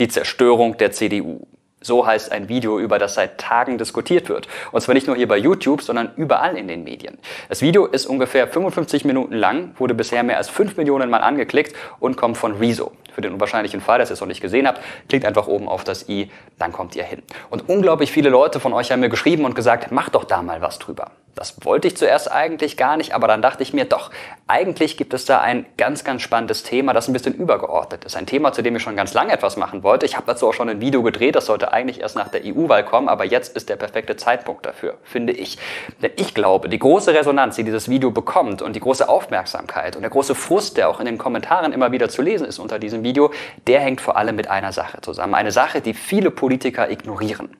Die Zerstörung der CDU. So heißt ein Video, über das seit Tagen diskutiert wird. Und zwar nicht nur hier bei YouTube, sondern überall in den Medien. Das Video ist ungefähr 55 Minuten lang, wurde bisher mehr als 5 Millionen Mal angeklickt und kommt von Rezo. Für den unwahrscheinlichen Fall, dass ihr es noch nicht gesehen habt, klickt einfach oben auf das i, dann kommt ihr hin. Und unglaublich viele Leute von euch haben mir geschrieben und gesagt, mach doch da mal was drüber. Das wollte ich zuerst eigentlich gar nicht, aber dann dachte ich mir, doch, eigentlich gibt es da ein ganz, ganz spannendes Thema, das ein bisschen übergeordnet ist. Ein Thema, zu dem ich schon ganz lange etwas machen wollte. Ich habe dazu auch schon ein Video gedreht, das sollte eigentlich erst nach der EU-Wahl kommen, aber jetzt ist der perfekte Zeitpunkt dafür, finde ich. Denn ich glaube, die große Resonanz, die dieses Video bekommt und die große Aufmerksamkeit und der große Frust, der auch in den Kommentaren immer wieder zu lesen ist unter diesem Video, der hängt vor allem mit einer Sache zusammen. Eine Sache, die viele Politiker ignorieren.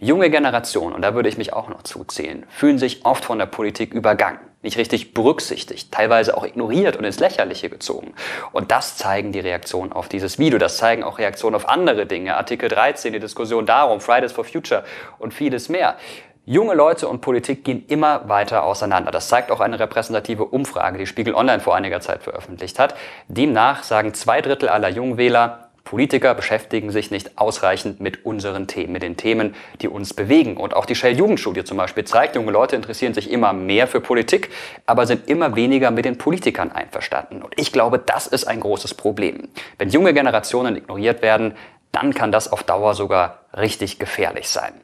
Junge Generationen, und da würde ich mich auch noch zuzählen, fühlen sich oft von der Politik übergangen, nicht richtig berücksichtigt, teilweise auch ignoriert und ins Lächerliche gezogen. Und das zeigen die Reaktionen auf dieses Video, das zeigen auch Reaktionen auf andere Dinge, Artikel 13, die Diskussion darum, Fridays for Future und vieles mehr. Junge Leute und Politik gehen immer weiter auseinander. Das zeigt auch eine repräsentative Umfrage, die Spiegel Online vor einiger Zeit veröffentlicht hat. Demnach sagen 2 Drittel aller Jungwähler, Politiker beschäftigen sich nicht ausreichend mit unseren Themen, mit den Themen, die uns bewegen. Und auch die Shell-Jugendstudie zum Beispiel zeigt, junge Leute interessieren sich immer mehr für Politik, aber sind immer weniger mit den Politikern einverstanden. Und ich glaube, das ist ein großes Problem. Wenn junge Generationen ignoriert werden, dann kann das auf Dauer sogar richtig gefährlich sein.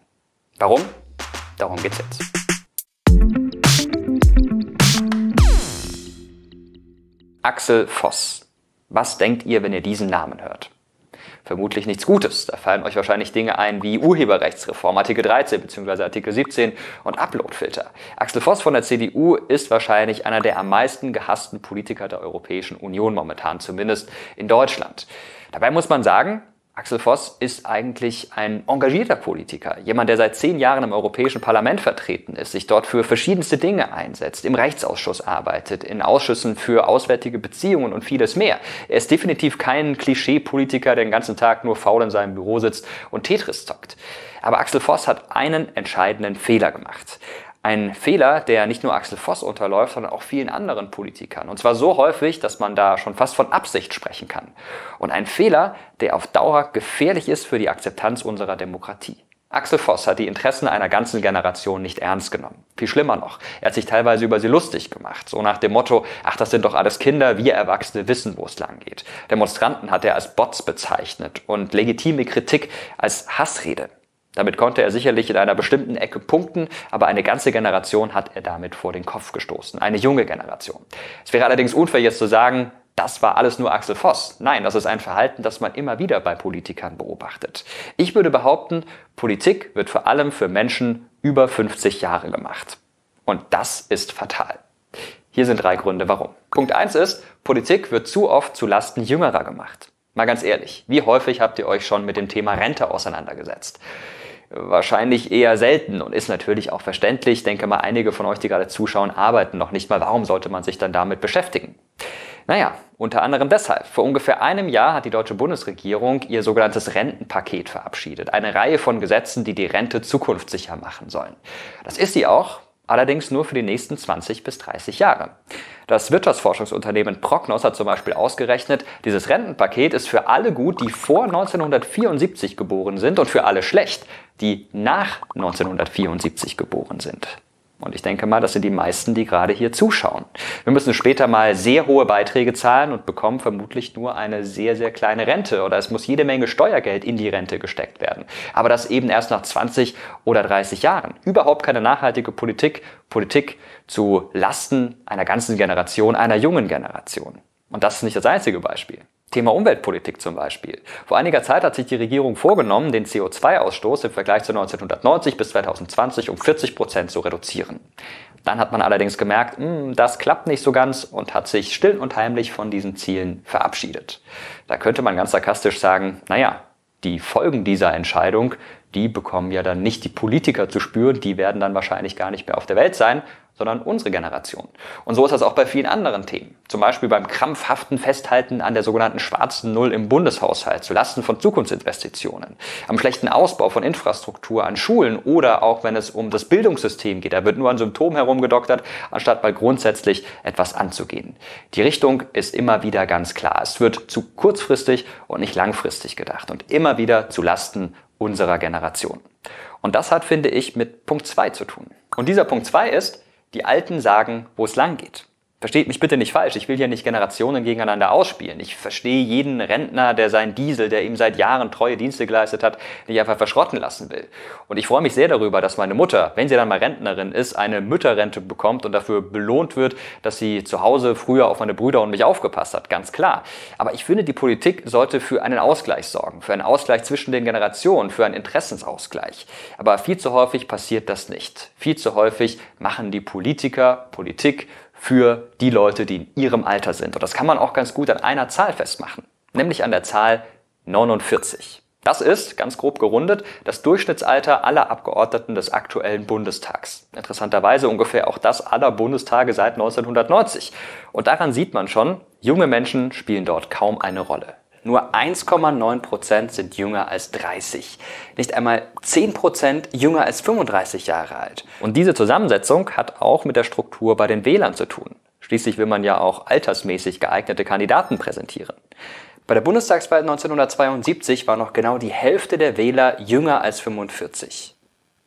Warum? Darum geht's jetzt. Axel Voss. Was denkt ihr, wenn ihr diesen Namen hört? Vermutlich nichts Gutes. Da fallen euch wahrscheinlich Dinge ein wie Urheberrechtsreform, Artikel 13 bzw. Artikel 17 und Uploadfilter. Axel Voss von der CDU ist wahrscheinlich einer der am meisten gehassten Politiker der Europäischen Union momentan, zumindest in Deutschland. Dabei muss man sagen, Axel Voss ist eigentlich ein engagierter Politiker, jemand, der seit 10 Jahren im Europäischen Parlament vertreten ist, sich dort für verschiedenste Dinge einsetzt, im Rechtsausschuss arbeitet, in Ausschüssen für auswärtige Beziehungen und vieles mehr. Er ist definitiv kein Klischee-Politiker, der den ganzen Tag nur faul in seinem Büro sitzt und Tetris zockt. Aber Axel Voss hat einen entscheidenden Fehler gemacht. Ein Fehler, der nicht nur Axel Voss unterläuft, sondern auch vielen anderen Politikern. Und zwar so häufig, dass man da schon fast von Absicht sprechen kann. Und ein Fehler, der auf Dauer gefährlich ist für die Akzeptanz unserer Demokratie. Axel Voss hat die Interessen einer ganzen Generation nicht ernst genommen. Viel schlimmer noch, er hat sich teilweise über sie lustig gemacht. So nach dem Motto, ach, das sind doch alles Kinder, wir Erwachsene wissen, wo es lang geht. Demonstranten hat er als Bots bezeichnet und legitime Kritik als Hassrede. Damit konnte er sicherlich in einer bestimmten Ecke punkten, aber eine ganze Generation hat er damit vor den Kopf gestoßen. Eine junge Generation. Es wäre allerdings unfair, jetzt zu sagen, das war alles nur Axel Voss. Nein, das ist ein Verhalten, das man immer wieder bei Politikern beobachtet. Ich würde behaupten, Politik wird vor allem für Menschen über 50 Jahre gemacht. Und das ist fatal. Hier sind 3 Gründe, warum. Punkt 1 ist, Politik wird zu oft zu Lasten Jüngerer gemacht. Mal ganz ehrlich, wie häufig habt ihr euch schon mit dem Thema Rente auseinandergesetzt? Wahrscheinlich eher selten und ist natürlich auch verständlich. Ich denke mal, einige von euch, die gerade zuschauen, arbeiten noch nicht mal. Warum sollte man sich dann damit beschäftigen? Naja, unter anderem deshalb. Vor ungefähr einem Jahr hat die deutsche Bundesregierung ihr sogenanntes Rentenpaket verabschiedet. Eine Reihe von Gesetzen, die die Rente zukunftssicher machen sollen. Das ist sie auch, allerdings nur für die nächsten 20 bis 30 Jahre. Das Wirtschaftsforschungsunternehmen Prognos hat zum Beispiel ausgerechnet, dieses Rentenpaket ist für alle gut, die vor 1974 geboren sind und für alle schlecht, die nach 1974 geboren sind. Und ich denke mal, das sind die meisten, die gerade hier zuschauen. Wir müssen später mal sehr hohe Beiträge zahlen und bekommen vermutlich nur eine sehr, sehr kleine Rente. Oder es muss jede Menge Steuergeld in die Rente gesteckt werden. Aber das eben erst nach 20 oder 30 Jahren. Überhaupt keine nachhaltige Politik. Politik zu Lasten einer ganzen Generation, einer jungen Generation. Und das ist nicht das einzige Beispiel. Thema Umweltpolitik zum Beispiel. Vor einiger Zeit hat sich die Regierung vorgenommen, den CO2-Ausstoß im Vergleich zu 1990 bis 2020 um 40% zu reduzieren. Dann hat man allerdings gemerkt, das klappt nicht so ganz und hat sich still und heimlich von diesen Zielen verabschiedet. Da könnte man ganz sarkastisch sagen, naja, die Folgen dieser Entscheidung, die bekommen ja dann nicht die Politiker zu spüren, die werden dann wahrscheinlich gar nicht mehr auf der Welt sein, sondern unsere Generation. Und so ist das auch bei vielen anderen Themen. Zum Beispiel beim krampfhaften Festhalten an der sogenannten schwarzen Null im Bundeshaushalt zulasten von Zukunftsinvestitionen, am schlechten Ausbau von Infrastruktur an Schulen oder auch wenn es um das Bildungssystem geht. Da wird nur an Symptomen herumgedoktert, anstatt mal grundsätzlich etwas anzugehen. Die Richtung ist immer wieder ganz klar. Es wird zu kurzfristig und nicht langfristig gedacht und immer wieder zulasten unserer Generation. Und das hat, finde ich, mit Punkt 2 zu tun. Und dieser Punkt 2 ist: Die Alten sagen, wo es lang geht. Versteht mich bitte nicht falsch, ich will hier nicht Generationen gegeneinander ausspielen. Ich verstehe jeden Rentner, der seinen Diesel, der ihm seit Jahren treue Dienste geleistet hat, nicht einfach verschrotten lassen will. Und ich freue mich sehr darüber, dass meine Mutter, wenn sie dann mal Rentnerin ist, eine Mütterrente bekommt und dafür belohnt wird, dass sie zu Hause früher auf meine Brüder und mich aufgepasst hat, ganz klar. Aber ich finde, die Politik sollte für einen Ausgleich sorgen, für einen Ausgleich zwischen den Generationen, für einen Interessensausgleich. Aber viel zu häufig passiert das nicht. Viel zu häufig machen die Politiker Politik für die Leute, die in ihrem Alter sind. Und das kann man auch ganz gut an einer Zahl festmachen, nämlich an der Zahl 49. Das ist, ganz grob gerundet, das Durchschnittsalter aller Abgeordneten des aktuellen Bundestags. Interessanterweise ungefähr auch das aller Bundestage seit 1990. Und daran sieht man schon, junge Menschen spielen dort kaum eine Rolle. Nur 1,9% sind jünger als 30. Nicht einmal 10% jünger als 35 Jahre alt. Und diese Zusammensetzung hat auch mit der Struktur bei den Wählern zu tun. Schließlich will man ja auch altersmäßig geeignete Kandidaten präsentieren. Bei der Bundestagswahl 1972 war noch genau die Hälfte der Wähler jünger als 45.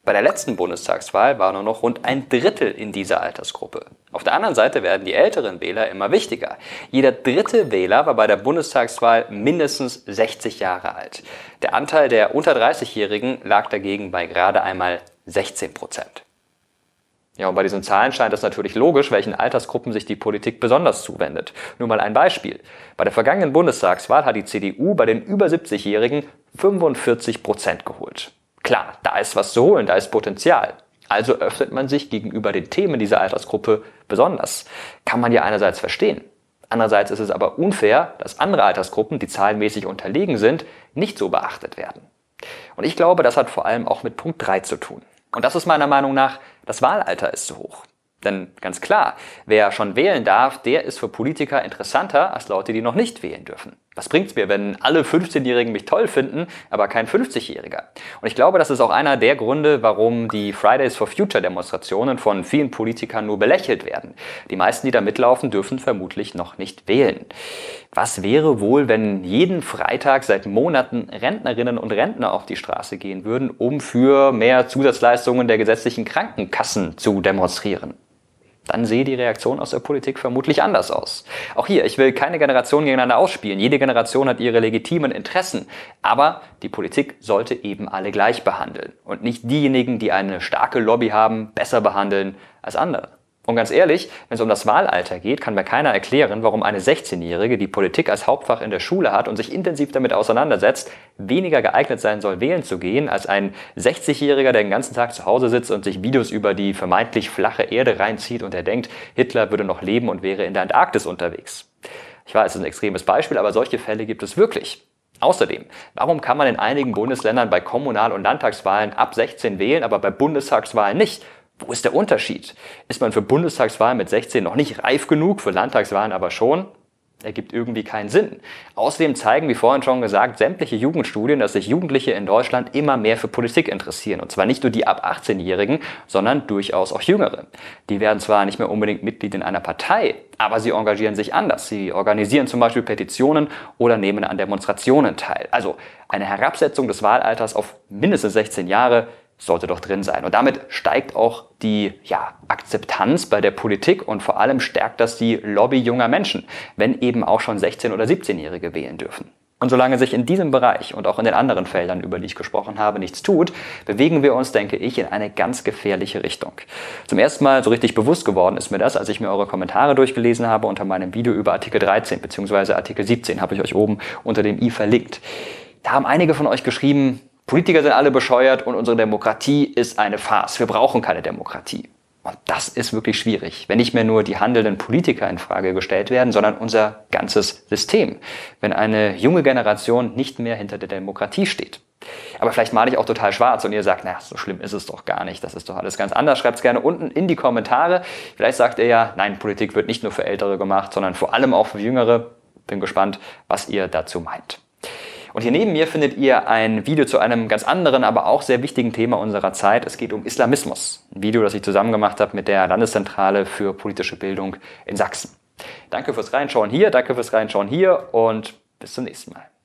Bei der letzten Bundestagswahl war nur noch rund ein Drittel in dieser Altersgruppe. Auf der anderen Seite werden die älteren Wähler immer wichtiger. Jeder dritte Wähler war bei der Bundestagswahl mindestens 60 Jahre alt. Der Anteil der unter 30-Jährigen lag dagegen bei gerade einmal 16%. Ja, und bei diesen Zahlen scheint es natürlich logisch, welchen Altersgruppen sich die Politik besonders zuwendet. Nur mal ein Beispiel. Bei der vergangenen Bundestagswahl hat die CDU bei den über 70-Jährigen 45% geholt. Klar, da ist was zu holen, da ist Potenzial. Also öffnet man sich gegenüber den Themen dieser Altersgruppe besonders. Kann man ja einerseits verstehen. Andererseits ist es aber unfair, dass andere Altersgruppen, die zahlenmäßig unterlegen sind, nicht so beachtet werden. Und ich glaube, das hat vor allem auch mit Punkt 3 zu tun. Und das ist meiner Meinung nach, das Wahlalter ist zu hoch. Denn ganz klar, wer schon wählen darf, der ist für Politiker interessanter als Leute, die noch nicht wählen dürfen. Was bringt's mir, wenn alle 15-Jährigen mich toll finden, aber kein 50-Jähriger? Und ich glaube, das ist auch einer der Gründe, warum die Fridays for Future Demonstrationen von vielen Politikern nur belächelt werden. Die meisten, die da mitlaufen, dürfen vermutlich noch nicht wählen. Was wäre wohl, wenn jeden Freitag seit Monaten Rentnerinnen und Rentner auf die Straße gehen würden, um für mehr Zusatzleistungen der gesetzlichen Krankenkassen zu demonstrieren? Dann sehe die Reaktion aus der Politik vermutlich anders aus. Auch hier, ich will keine Generation gegeneinander ausspielen. Jede Generation hat ihre legitimen Interessen. Aber die Politik sollte eben alle gleich behandeln. Und nicht diejenigen, die eine starke Lobby haben, besser behandeln als andere. Und ganz ehrlich, wenn es um das Wahlalter geht, kann mir keiner erklären, warum eine 16-Jährige, die Politik als Hauptfach in der Schule hat und sich intensiv damit auseinandersetzt, weniger geeignet sein soll, wählen zu gehen, als ein 60-Jähriger, der den ganzen Tag zu Hause sitzt und sich Videos über die vermeintlich flache Erde reinzieht und der denkt, Hitler würde noch leben und wäre in der Antarktis unterwegs. Ich weiß, es ist ein extremes Beispiel, aber solche Fälle gibt es wirklich. Außerdem, warum kann man in einigen Bundesländern bei Kommunal- und Landtagswahlen ab 16 wählen, aber bei Bundestagswahlen nicht? Wo ist der Unterschied? Ist man für Bundestagswahlen mit 16 noch nicht reif genug, für Landtagswahlen aber schon? Ergibt irgendwie keinen Sinn. Außerdem zeigen, wie vorhin schon gesagt, sämtliche Jugendstudien, dass sich Jugendliche in Deutschland immer mehr für Politik interessieren. Und zwar nicht nur die ab 18-Jährigen, sondern durchaus auch Jüngere. Die werden zwar nicht mehr unbedingt Mitglied in einer Partei, aber sie engagieren sich anders. Sie organisieren zum Beispiel Petitionen oder nehmen an Demonstrationen teil. Also eine Herabsetzung des Wahlalters auf mindestens 16 Jahre sollte doch drin sein. Und damit steigt auch die Akzeptanz bei der Politik und vor allem stärkt das die Lobby junger Menschen, wenn eben auch schon 16- oder 17-Jährige wählen dürfen. Und solange sich in diesem Bereich und auch in den anderen Feldern, über die ich gesprochen habe, nichts tut, bewegen wir uns, denke ich, in eine ganz gefährliche Richtung. Zum ersten Mal so richtig bewusst geworden ist mir das, als ich mir eure Kommentare durchgelesen habe unter meinem Video über Artikel 13 bzw. Artikel 17, habe ich euch oben unter dem i verlinkt. Da haben einige von euch geschrieben, Politiker sind alle bescheuert und unsere Demokratie ist eine Farce. Wir brauchen keine Demokratie. Und das ist wirklich schwierig, wenn nicht mehr nur die handelnden Politiker in Frage gestellt werden, sondern unser ganzes System. Wenn eine junge Generation nicht mehr hinter der Demokratie steht. aber vielleicht male ich auch total schwarz und ihr sagt, naja, so schlimm ist es doch gar nicht, das ist doch alles ganz anders. Schreibt es gerne unten in die Kommentare. Vielleicht sagt ihr ja, nein, Politik wird nicht nur für Ältere gemacht, sondern vor allem auch für Jüngere. Bin gespannt, was ihr dazu meint. Und hier neben mir findet ihr ein Video zu einem ganz anderen, aber auch sehr wichtigen Thema unserer Zeit. Es geht um Islamismus. Ein Video, das ich zusammen gemacht habe mit der Landeszentrale für politische Bildung in Sachsen. Danke fürs Reinschauen hier, danke fürs Reinschauen hier und bis zum nächsten Mal.